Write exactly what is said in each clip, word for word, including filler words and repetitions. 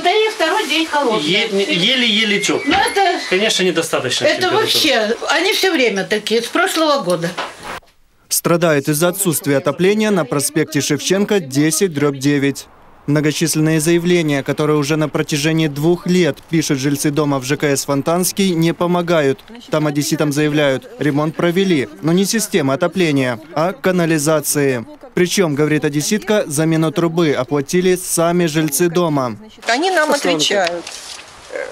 батарея второй день холодная. Еле-еле тепло. Конечно, недостаточно. Это вообще, они все время такие, с прошлого года. Страдает из-за отсутствия отопления на проспекте Шевченко десять дробь девять. Многочисленные заявления, которые уже на протяжении двух лет пишут жильцы дома в ЖКС Фонтанский, не помогают. Там одесситам заявляют, ремонт провели, но не система отопления, а канализации. Причем, говорит одесситка, замену трубы оплатили сами жильцы дома. Они нам отвечают.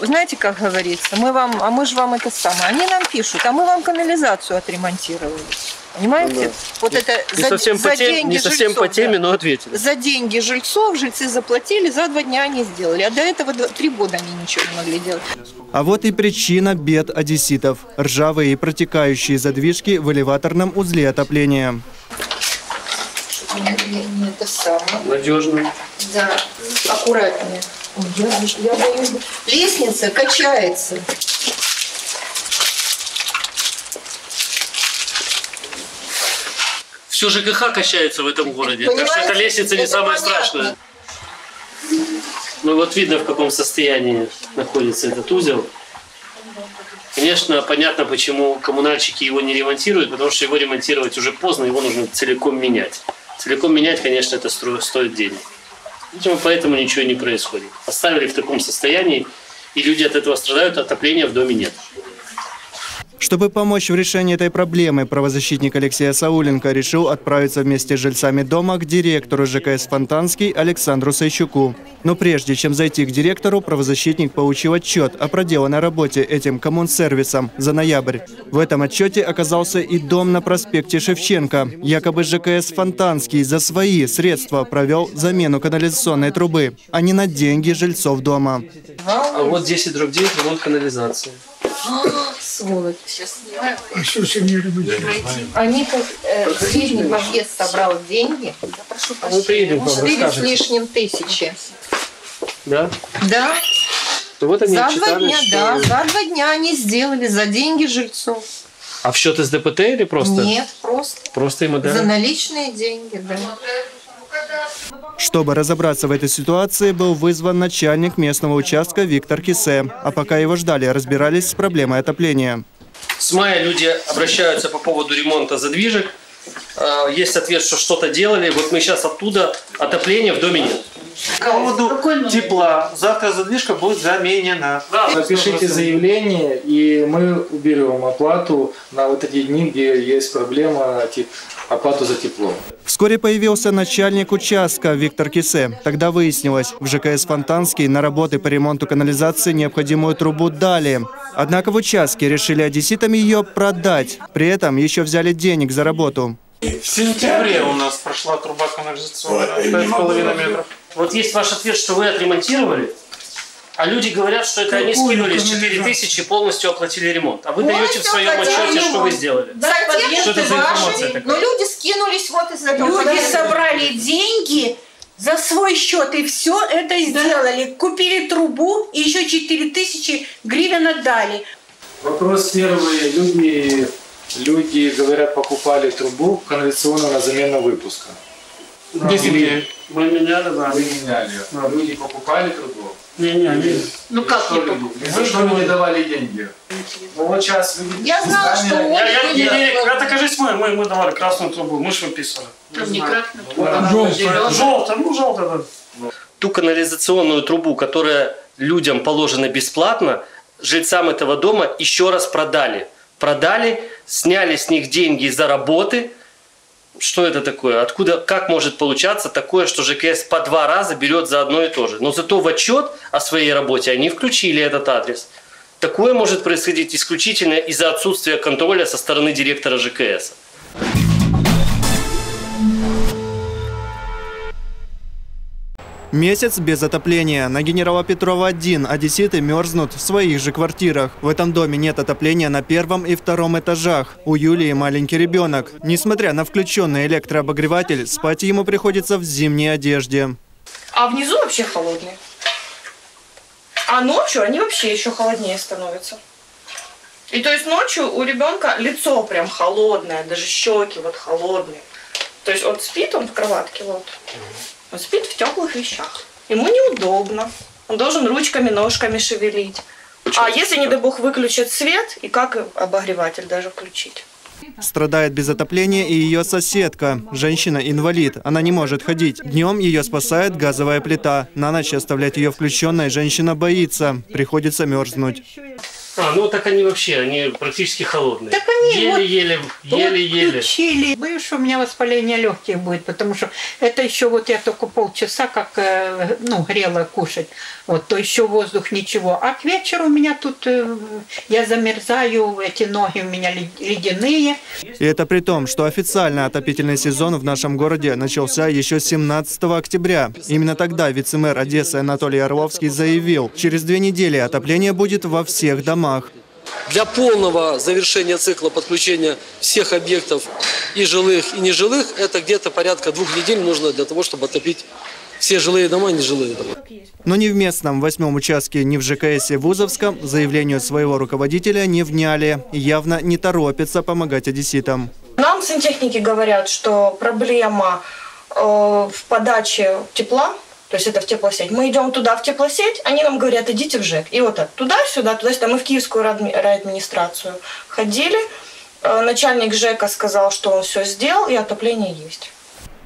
Знаете, как говорится, мы вам, а мы же вам это самое. Они нам пишут, а мы вам канализацию отремонтировали. Понимаете? Ну, да. Вот не, это не за, совсем за по тем, деньги не совсем жильцов, по теме, да. Но ответили. За деньги жильцов жильцы заплатили, за два дня они сделали. А до этого два, три года они ничего не могли делать. А вот и причина бед одесситов. Ржавые и протекающие задвижки в элеваторном узле отопления. Это самое. Надежно. Да, аккуратнее. Я, я боюсь. Лестница качается. Все ЖКХ качается в этом городе, понимаете? Так что эта лестница не самая страшная. Ну вот видно, в каком состоянии находится этот узел. Конечно, понятно, почему коммунальщики его не ремонтируют, потому что его ремонтировать уже поздно, его нужно целиком менять. Целиком менять, конечно, это стоит денег. Видимо, поэтому ничего не происходит. Оставили в таком состоянии, и люди от этого страдают, отопления в доме нет. Чтобы помочь в решении этой проблемы, правозащитник Алексей Асауленко решил отправиться вместе с жильцами дома к директору ЖКС Фонтанский Александру Сайчуку. Но прежде чем зайти к директору, правозащитник получил отчет о проделанной работе этим коммунсервисом за ноябрь. В этом отчете оказался и дом на проспекте Шевченко. Якобы ЖКС Фонтанский за свои средства провел замену канализационной трубы, а не на деньги жильцов дома. А вот десять дробь девять ремонт канализации. Сволочь, сейчас снимаю. А что же мне любить? Они как э, средний подъезд собрал деньги. Да, прошу прощения. Мы приедем к вам, расскажем. четыре с лишним тысячи. Да? Да. Ну, вот они за два дня, что... да, за два дня они сделали за деньги жильцов. А в счет СДПТ или просто? Нет, просто. Просто им отдали? За наличные деньги, да. Чтобы разобраться в этой ситуации, был вызван начальник местного участка Виктор Кисе. А пока его ждали, разбирались с проблемой отопления. С мая люди обращаются по поводу ремонта задвижек. Есть ответ, что что-то делали. Вот мы сейчас оттуда, отопления в доме нет. По поводу тепла. Завтра задвижка будет заменена. Да, напишите заявление, и мы уберем оплату на вот эти дни, где есть проблема, оплату за тепло. Вскоре появился начальник участка Виктор Кисе. Тогда выяснилось, в ЖКС Фонтанский на работы по ремонту канализации необходимую трубу дали. Однако в участке решили одесситам ее продать. При этом еще взяли денег за работу. В сентябре у нас прошла труба канализационная, пять с половиной метров. Вот есть ваш ответ, что вы отремонтировали, а люди говорят, что это они скинулись четыре тысячи и полностью оплатили ремонт. А вы даете в своем отчете, что вы сделали. Что это за информация такая? Но люди скинулись вот из этого. Люди собрали деньги за свой счет и все это сделали. Купили трубу и еще четыре тысячи гривен отдали. Вопрос первый. Люди... Люди, говорят, покупали трубу канализационную на замену выпуска. Да. Или... Мы меняли, да. Вы меняли. Да. Люди покупали трубу. Не, не, не. Ну и как не покупали? За что мы не давали деньги? Ну вот сейчас... Я знала, что... Я, я, не, не, не, это, кажется, мы, мы, мы давали красную трубу, мы же выписывали. Трубника. Да. Желтая. Желтая, ну желтая. Да. Ту канализационную трубу, которая людям положена бесплатно, жильцам этого дома еще раз продали. Продали, сняли с них деньги за работы. Что это такое? Откуда, как может получаться такое, что ЖКС по два раза берет за одно и то же? Но зато в отчет о своей работе они включили этот адрес. Такое может происходить исключительно из-за отсутствия контроля со стороны директора ЖКС. Месяц без отопления. На Генерала Петрова один одесситы мерзнут в своих же квартирах. В этом доме нет отопления на первом и втором этажах. У Юлии маленький ребенок. Несмотря на включенный электрообогреватель, спать ему приходится в зимней одежде. А внизу вообще холодные. А ночью они вообще еще холоднее становятся. И то есть ночью у ребенка лицо прям холодное, даже щеки вот холодные. То есть он спит, он в кроватке вот. Он спит в теплых вещах. Ему неудобно. Он должен ручками, ножками шевелить. А если, не дай бог, выключат свет, и как обогреватель даже включить? Страдает без отопления и ее соседка. Женщина-инвалид. Она не может ходить. Днем ее спасает газовая плита. На ночь оставлять ее включенной женщина боится. Приходится мерзнуть. А, ну так они вообще, они практически холодные. Еле-еле, еле-еле. Включили. Боюсь, что у меня воспаление легких будет, потому что это еще вот я только полчаса как, ну, грела кушать. Вот, то еще воздух, ничего. А к вечеру у меня тут, я замерзаю, эти ноги у меня ледяные. И это при том, что официально отопительный сезон в нашем городе начался еще семнадцатого октября. Именно тогда вице-мэр Одессы Анатолий Орловский заявил, через две недели отопление будет во всех домах. Для полного завершения цикла подключения всех объектов, и жилых, и нежилых, это где-то порядка двух недель нужно для того, чтобы отопить все жилые дома и нежилые дома. Но ни в местном восьмом участке, ни в ЖКС Вузовском заявлению своего руководителя не вняли. Явно не торопятся помогать одесситам. Нам сантехники говорят, что проблема э, в подаче тепла. То есть это в теплосеть. Мы идем туда, в теплосеть, они нам говорят, идите в ЖЭК. И вот так, туда-сюда, туда-сюда. Мы в Киевскую райадминистрацию ходили. Начальник ЖЭКа сказал, что он все сделал, и отопление есть.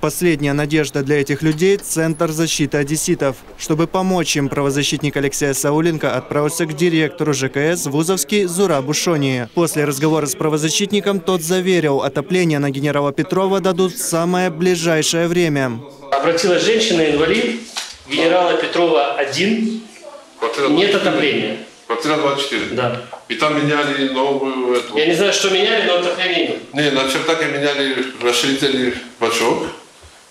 Последняя надежда для этих людей – Центр защиты одесситов. Чтобы помочь им, правозащитник Алексей Асауленко отправился к директору ЖКС «Вузовский» Зура Бушонии. После разговора с правозащитником тот заверил, отопление на генерала Петрова дадут в самое ближайшее время. Обратилась женщина-инвалид, генерала Петрова один, нет отопления. Квартира двадцать четыре. Да. И там меняли новую... Эту... Я не знаю, что меняли, но отопление нет. Не, на чердаке меняли, расширители бачок,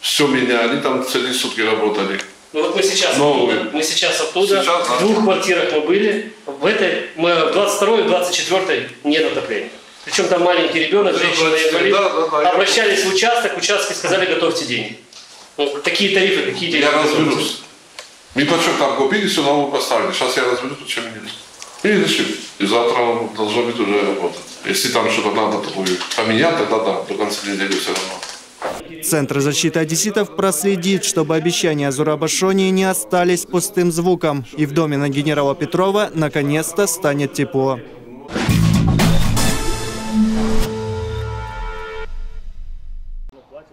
все меняли, там целые сутки работали. Ну вот мы сейчас новые. оттуда, мы сейчас оттуда, сейчас, в двух да. квартирах мы были, в этой, мы в двадцать второй и двадцать четвёртой нет отопления. Причем там маленький ребенок, женщина-инвалид, да, да, да, обращались да. в участок, участки сказали, готовьте деньги. Такие тарифы, такие деньги. Я разберусь. Мы почему там купили, все новую поставили. Сейчас я разберусь, почему нет. И решим. И завтра он должен быть уже работать. Если там что-то надо поменять, тогда да, до конца недели все равно. Центр защиты одесситов проследит, чтобы обещания Зура Бушонии не остались пустым звуком. И в доме на генерала Петрова наконец-то станет тепло.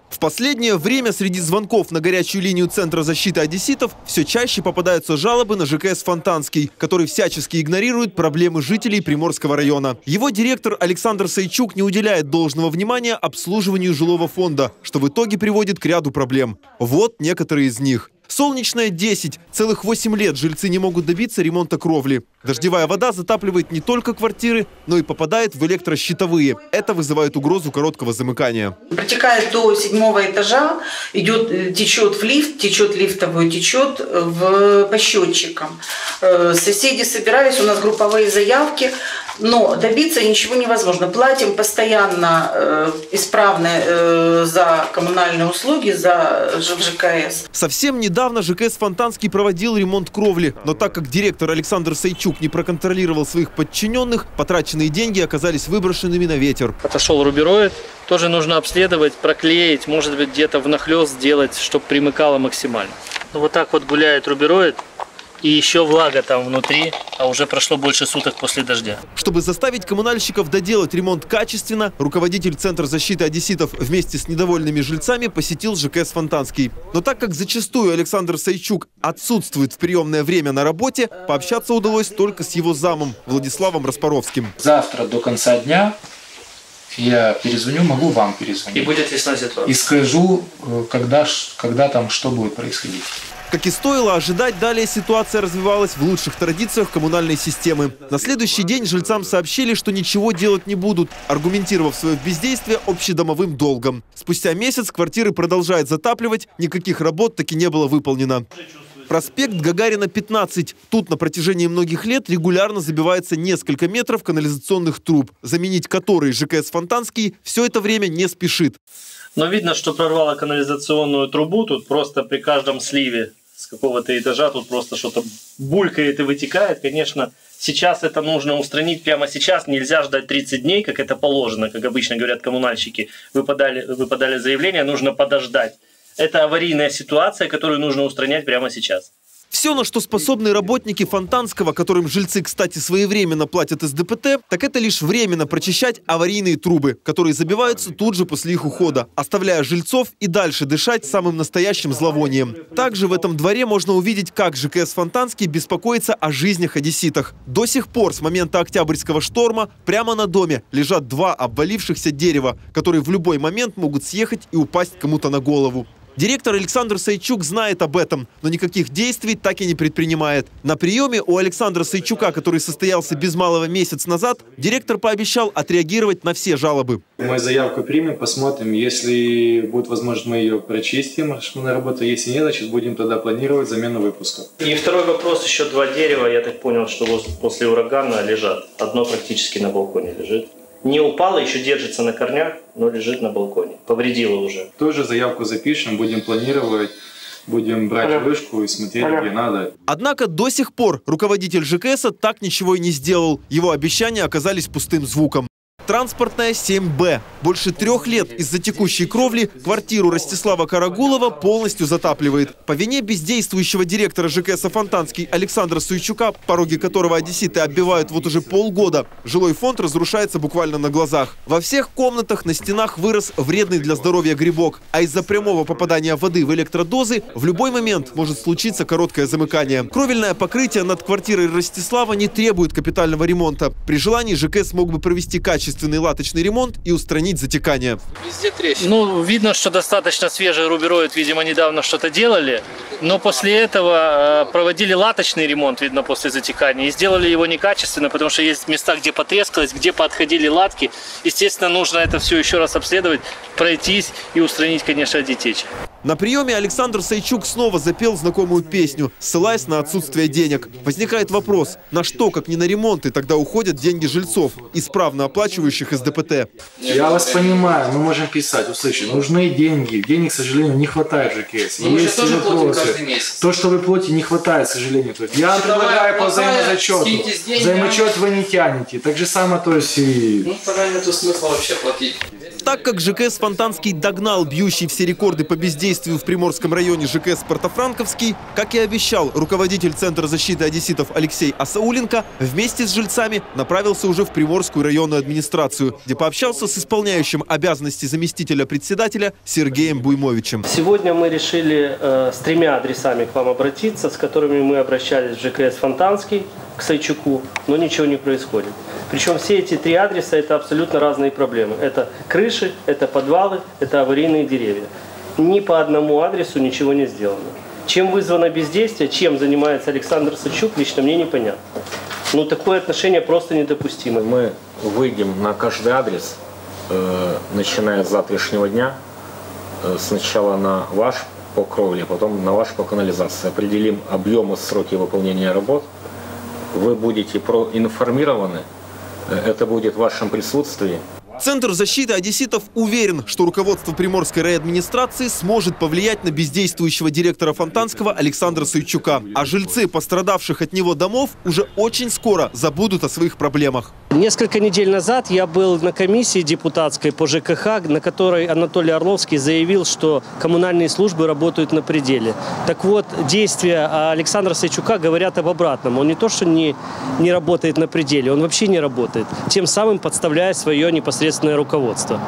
В последнее время среди звонков на горячую линию Центра защиты одесситов все чаще попадаются жалобы на ЖКС «Фонтанский», который всячески игнорирует проблемы жителей Приморского района. Его директор Александр Сайчук не уделяет должного внимания обслуживанию жилого фонда, что в итоге приводит к ряду проблем. Вот некоторые из них. Солнечная десять. Целых восемь лет жильцы не могут добиться ремонта кровли. Дождевая вода затапливает не только квартиры, но и попадает в электрощитовые. Это вызывает угрозу короткого замыкания. Протекает до седьмого этажа, идет, течет в лифт, течет лифтовую, течет в, по счетчикам. Соседи собирались, у нас групповые заявки, но добиться ничего невозможно. Платим постоянно э, исправно э, за коммунальные услуги, за ЖКС. Совсем недавно ЖКС Фонтанский проводил ремонт кровли, но так как директор Александр Сайчук не проконтролировал своих подчиненных, потраченные деньги оказались выброшенными на ветер. Отошел рубероид, тоже нужно обследовать, проклеить, может быть где-то внахлёст сделать, чтобы примыкало максимально. Ну, вот так вот гуляет рубероид. И еще влага там внутри, а уже прошло больше суток после дождя. Чтобы заставить коммунальщиков доделать ремонт качественно, руководитель Центра защиты одесситов вместе с недовольными жильцами посетил ЖКС «Фонтанский». Но так как зачастую Александр Сайчук отсутствует в приемное время на работе, пообщаться удалось только с его замом Владиславом Распоровским. Завтра до конца дня я перезвоню, могу вам перезвонить. И будет ясна ситуация. И скажу, когда, когда там что будет происходить. Как и стоило ожидать, далее ситуация развивалась в лучших традициях коммунальной системы. На следующий день жильцам сообщили, что ничего делать не будут, аргументировав свое бездействие общедомовым долгом. Спустя месяц квартиры продолжают затапливать, никаких работ таки не было выполнено. Проспект Гагарина, пятнадцать. Тут на протяжении многих лет регулярно забивается несколько метров канализационных труб, заменить которые ЖКС «Фонтанский» все это время не спешит. Но видно, что прорвало канализационную трубу, тут просто при каждом сливе с какого-то этажа тут просто что-то булькает и вытекает. Конечно, сейчас это нужно устранить прямо сейчас. Нельзя ждать тридцать дней, как это положено. Как обычно говорят коммунальщики, вы подали, вы подали заявление, нужно подождать. Это аварийная ситуация, которую нужно устранять прямо сейчас. Все, на что способны работники Фонтанского, которым жильцы, кстати, своевременно платят из ДПТ, так это лишь временно прочищать аварийные трубы, которые забиваются тут же после их ухода, оставляя жильцов и дальше дышать самым настоящим зловонием. Также в этом дворе можно увидеть, как ЖКС Фонтанский беспокоится о жизнях одесситах. До сих пор, с момента октябрьского шторма, прямо на доме лежат два обвалившихся дерева, которые в любой момент могут съехать и упасть кому-то на голову. Директор Александр Сайчук знает об этом, но никаких действий так и не предпринимает. На приеме у Александра Сайчука, который состоялся без малого месяц назад, директор пообещал отреагировать на все жалобы. Мы заявку примем, посмотрим. Если будет возможность, мы ее прочистим, что на работу. Если нет, значит, будем тогда планировать замену выпуска. И второй вопрос. Еще два дерева, я так понял, что после урагана лежат. Одно практически на балконе лежит. Не упала, еще держится на корнях, но лежит на балконе. Повредила уже. Тоже заявку запишем, будем планировать, будем брать Понятно. Вышку и смотреть, Понятно. Где надо. Однако до сих пор руководитель ЖКСа так ничего и не сделал. Его обещания оказались пустым звуком. Транспортная семь Б. Больше трех лет из-за текущей кровли квартиру Ростислава Карагулова полностью затапливает. По вине бездействующего директора ЖКСа Фонтанский Александра Сайчука, пороги которого одесситы оббивают вот уже полгода, жилой фонд разрушается буквально на глазах. Во всех комнатах на стенах вырос вредный для здоровья грибок, а из-за прямого попадания воды в электродозы в любой момент может случиться короткое замыкание. Кровельное покрытие над квартирой Ростислава не требует капитального ремонта. При желании ЖКС мог бы провести качественный латочный ремонт и устранить затекание. Везде трещины. Ну, видно, что достаточно свежий рубероид, видимо, недавно что-то делали, но после этого проводили латочный ремонт, видно, после затекания, и сделали его некачественно, потому что есть места, где потрескалось, где поотходили латки. Естественно, нужно это все еще раз обследовать, пройтись и устранить, конечно, детечь. На приеме Александр Сайчук снова запел знакомую песню, ссылаясь на отсутствие денег. Возникает вопрос, на что, как не на ремонты, тогда уходят деньги жильцов, исправно оплачивающих из ДПТ? Я вас понимаю, мы можем писать, услышать, нужны деньги. Денег, к сожалению, не хватает в ЖКС. Мы же тоже платим каждый месяц. То, что вы платите, не хватает, к сожалению. То есть я вам предлагаю по взаимозачету. Взаимозачет вы не тянете. Так же самое, то есть и... Ну, тогда нету смысла вообще платить. Так как ЖКС Фонтанский догнал бьющий все рекорды по бездействию в Приморском районе ЖКС Портофранковский, как и обещал, руководитель Центра защиты одесситов Алексей Асауленко вместе с жильцами направился уже в Приморскую районную администрацию, где пообщался с исполняющим обязанности заместителя председателя Сергеем Буймовичем. Сегодня мы решили э, с тремя адресами к вам обратиться, с которыми мы обращались в ЖКС Фонтанский, к Сайчуку, но ничего не происходит. Причем все эти три адреса – это абсолютно разные проблемы. Это крыши, это подвалы, это аварийные деревья. Ни по одному адресу ничего не сделано. Чем вызвано бездействие, чем занимается Александр Сайчук, лично мне непонятно. Но такое отношение просто недопустимо. Мы выйдем на каждый адрес, э, начиная с завтрашнего дня. Э, сначала на ваш по кровле, потом на ваш по канализации. Определим объемы, сроки выполнения работ. Вы будете проинформированы. Это будет в вашем присутствии. Центр защиты одесситов уверен, что руководство Приморской райадминистрации сможет повлиять на бездействующего директора Фонтанского Александра Сайчука. А жильцы пострадавших от него домов уже очень скоро забудут о своих проблемах. Несколько недель назад я был на комиссии депутатской по ЖКХ, на которой Анатолий Орловский заявил, что коммунальные службы работают на пределе. Так вот, действия Александра Сайчука говорят об обратном. Он не то, что не, не работает на пределе, он вообще не работает, тем самым подставляя свое непосредственное руководство.